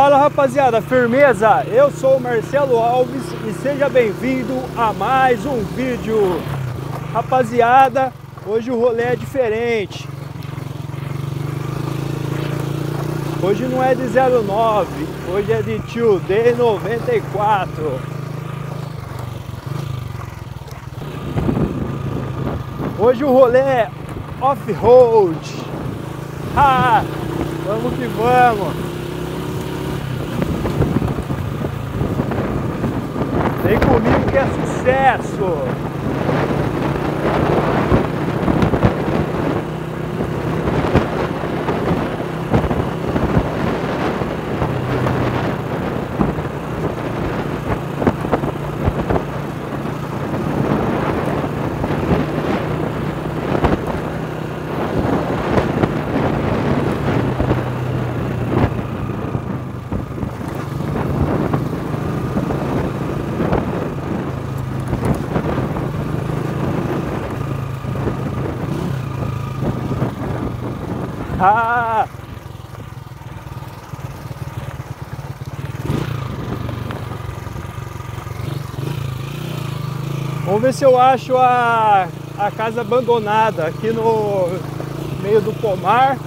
Fala rapaziada, firmeza? Eu sou o Marcelo Alves e seja bem-vindo a mais um vídeo. Rapaziada, hoje o rolê é diferente. Hoje não é de 09, hoje é de TODAY 94. Hoje o rolê é off-road. Ah, vamos que vamos. Vem comigo que é sucesso. Ah! Vamos ver se eu acho a casa abandonada aqui no meio do pomar.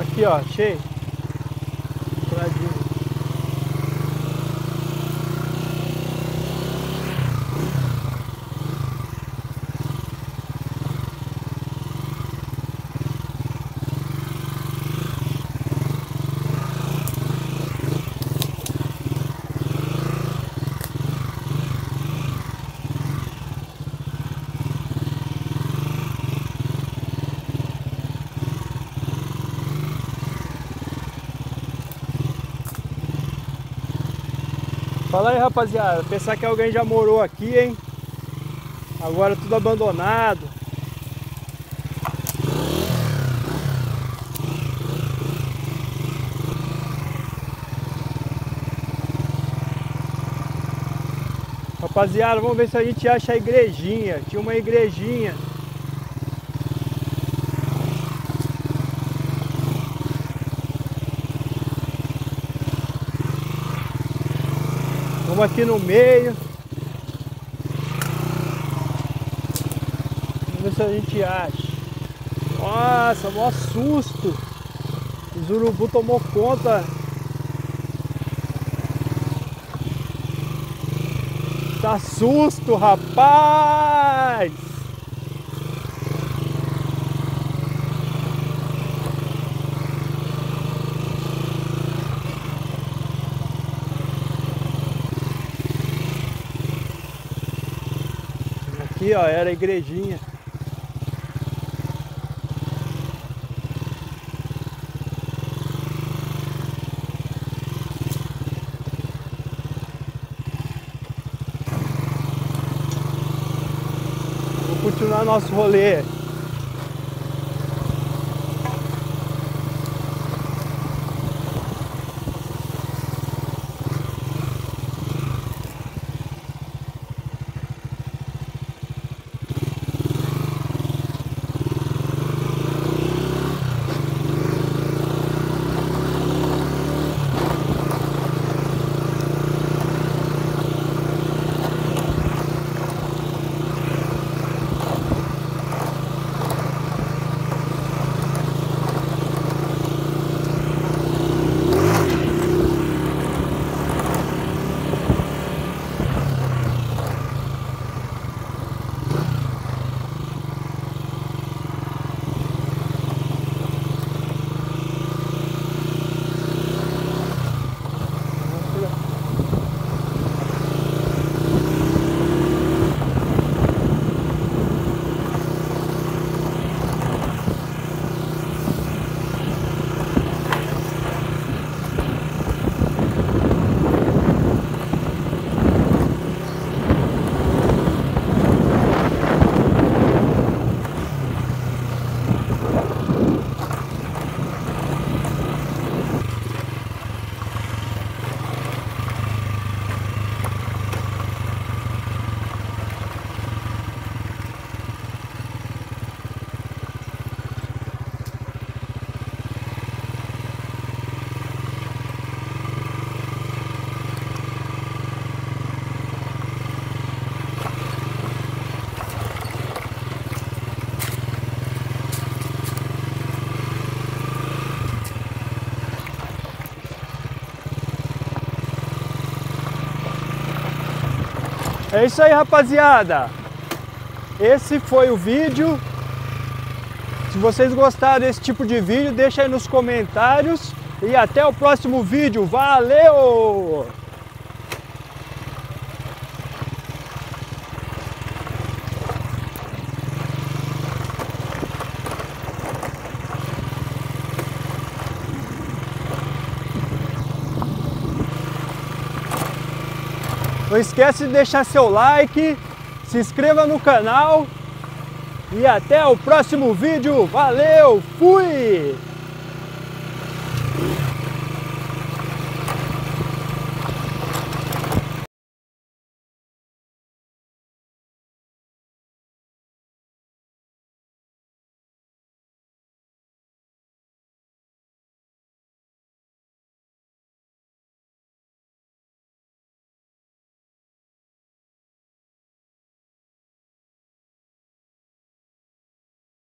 Aqui ó, achei. Fala aí rapaziada, pensar que alguém já morou aqui, hein? Agora tudo abandonado. Rapaziada, vamos ver se a gente acha a igrejinha. Tinha uma igrejinha. Vamos aqui no meio. Vamos ver se a gente acha. Nossa, mó susto. Os urubu tomou conta. Tá susto, rapaz. Aqui, ó, era a igrejinha. Vou continuar nosso rolê. É isso aí, rapaziada. Esse foi o vídeo. Se vocês gostaram desse tipo de vídeo, deixa aí nos comentários. E até o próximo vídeo. Valeu! Não esquece de deixar seu like, se inscreva no canal e até o próximo vídeo. Valeu, fui!